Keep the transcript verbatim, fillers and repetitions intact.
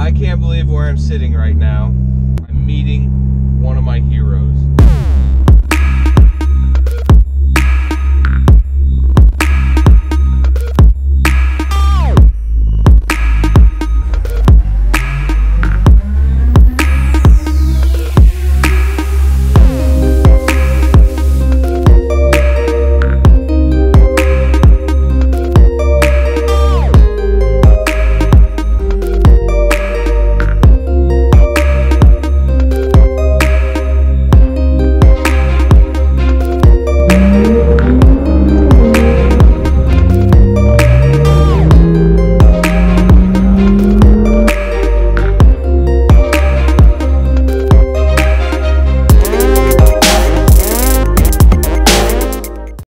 I can't believe where I'm sitting right now. I'm meeting one of my heroes.